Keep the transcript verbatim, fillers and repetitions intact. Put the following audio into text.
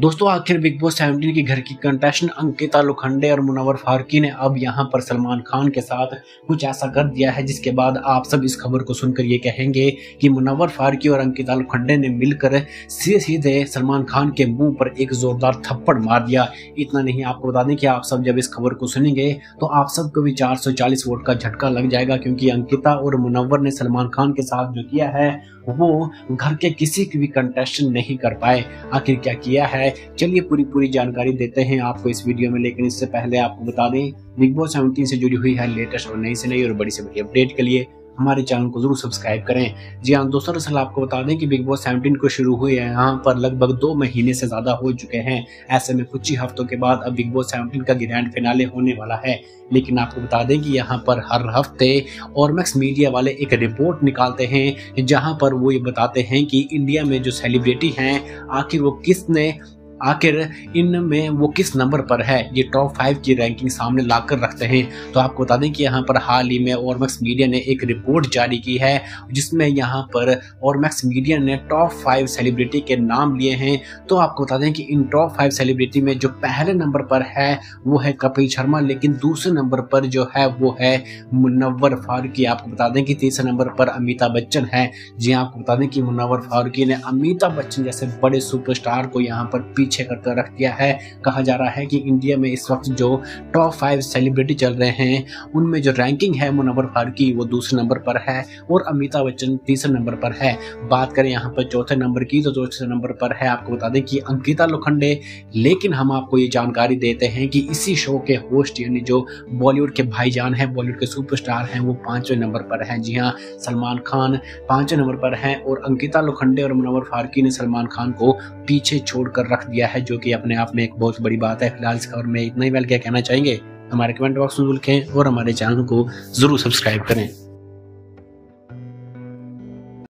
दोस्तों आखिर big boss सत्रह की घर की कंटेस्टेंट अंकिता लोखंडे और मुनव्वर फारूकी ने अब यहां पर सलमान खान के साथ कुछ ऐसा कर दिया है जिसके बाद आप सब इस खबर को सुनकर ये कहेंगे कि मुनव्वर फारूकी और अंकिता लोखंडे ने मिलकर सीधे सीधे सलमान खान के मुंह पर एक जोरदार थप्पड़ मार दिया। इतना नहीं, आपको बता दें कि आप सब जब इस खबर को सुनेंगे तो आप सबको भी चार सौ चालीस वोट का झटका लग जाएगा, क्योंकि अंकिता और मुनव्वर ने सलमान खान के साथ जो किया है वो घर के किसी भी कंटेस्टेंट नहीं कर पाए। आखिर क्या किया है, चलिए पूरी पूरी जानकारी देते हैं आपको इस वीडियो में, लेकिन इससे पहले आपको बता दें बिग बॉस सत्रह से जुड़ी हुई है लेटेस्ट और नई से नई और बड़ी से बड़ी अपडेट के लिए हमारे चैनल को जरूर सब्सक्राइब करें। जी हाँ दोस्तों, दरअसल आपको बता दें कि बिग बॉस सत्रह को शुरू हुए हैं यहाँ पर लगभग दो महीने से ज़्यादा हो चुके हैं। ऐसे में कुछ ही हफ्तों के बाद अब बिग बॉस सत्रह का ग्रैंड फिनाले होने वाला है, लेकिन आपको बता दें कि यहाँ पर हर हफ्ते ऑर्मैक्स मीडिया वाले एक रिपोर्ट निकालते हैं जहाँ पर वो ये बताते हैं कि इंडिया में जो सेलिब्रिटी हैं आखिर वो किसने आखिर इनमें वो किस नंबर पर है, ये टॉप फाइव की रैंकिंग सामने लाकर रखते हैं। तो आपको बता दें कि यहाँ पर हाल ही में ऑर्मैक्स मीडिया ने एक रिपोर्ट जारी की है जिसमें यहाँ पर ऑर्मैक्स मीडिया ने टॉप फाइव सेलिब्रिटी के नाम लिए हैं। तो आपको बता दें कि इन टॉप फाइव सेलिब्रिटी में जो पहले नंबर पर है वो है कपिल शर्मा, लेकिन दूसरे नंबर पर जो है वो है मुनव्वर फारूकी। आपको बता दें कि तीसरे नंबर पर अमिताभ बच्चन है। जी हाँ, आपको बता दें कि मुनव्वर फारूकी ने अमिताभ बच्चन जैसे बड़े सुपरस्टार को यहाँ पर पीछे करके रख दिया है। कहा जा रहा है कि इंडिया में इस वक्त जो टॉप फाइव सेलिब्रिटी चल रहे हैं उनमें जो रैंकिंग है मुनव्वर फारूकी वो दूसरे नंबर पर है और अमिताभ बच्चन तीसरे नंबर पर है। बात करें यहाँ पर चौथे नंबर की तो चौथे नंबर पर है आपको बता दें कि अंकिता लोखंडे, लेकिन हम आपको ये जानकारी देते हैं कि इसी शो के होस्ट यानी जो बॉलीवुड के भाईजान है, बॉलीवुड के सुपरस्टार हैं, वो पांचवें नंबर पर है। जी हाँ, सलमान खान पांचवें नंबर पर है और अंकिता लोखंडे और मुनव्वर फारूकी ने सलमान खान को पीछे छोड़कर रख दिया है, जो कि अपने आप में एक बहुत बड़ी बात है। फिलहाल इस खबर में इतना ही। वेल, क्या कहना चाहेंगे हमारे कमेंट बॉक्स में लिखें और हमारे चैनल को जरूर सब्सक्राइब करें।